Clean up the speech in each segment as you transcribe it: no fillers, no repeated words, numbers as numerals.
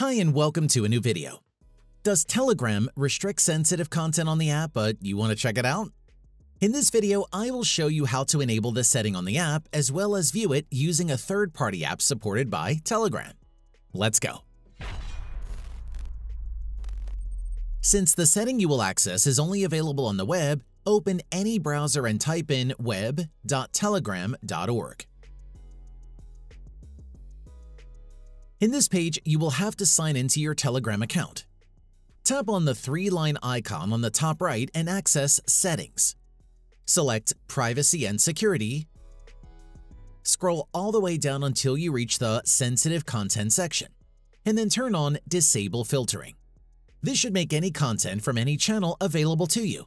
Hi and welcome to a new video. Does Telegram restrict sensitive content on the app but you want to check it out? In this video, I will show you how to enable this setting on the app as well as view it using a third-party app supported by Telegram. Let's go. Since the setting you will access is only available on the web, open any browser and type in web.telegram.org. In this page, you will have to sign into your Telegram account. Tap on the three-line icon on the top right and access Settings. Select Privacy and Security. Scroll all the way down until you reach the Sensitive Content section, and then turn on Disable Filtering. This should make any content from any channel available to you.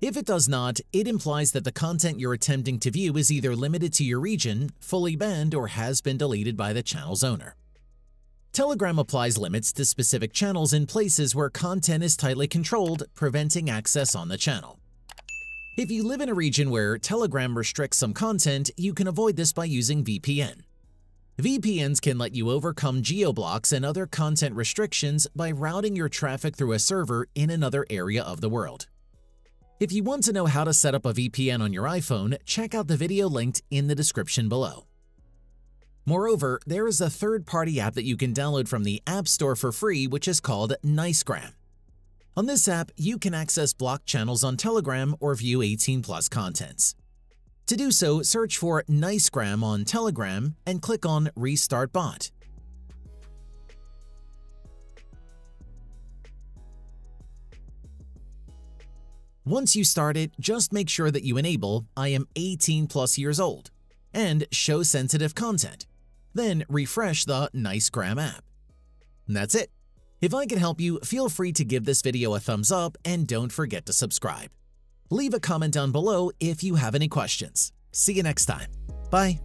If it does not, it implies that the content you're attempting to view is either limited to your region, fully banned, or has been deleted by the channel's owner. Telegram applies limits to specific channels in places where content is tightly controlled, preventing access on the channel. If you live in a region where Telegram restricts some content, you can avoid this by using VPN. VPNs can let you overcome geo-blocks and other content restrictions by routing your traffic through a server in another area of the world. If you want to know how to set up a VPN on your iPhone, check out the video linked in the description below. Moreover, there is a third-party app that you can download from the App Store for free, which is called Nicegram. On this app, you can access blocked channels on Telegram or view 18+ contents. To do so, search for Nicegram on Telegram and click on Restart Bot. Once you start it, just make sure that you enable I am 18+ years old and show sensitive content. Then refresh the Nicegram app. And that's it. If I can help you, feel free to give this video a thumbs up and don't forget to subscribe. Leave a comment down below if you have any questions. See you next time. Bye.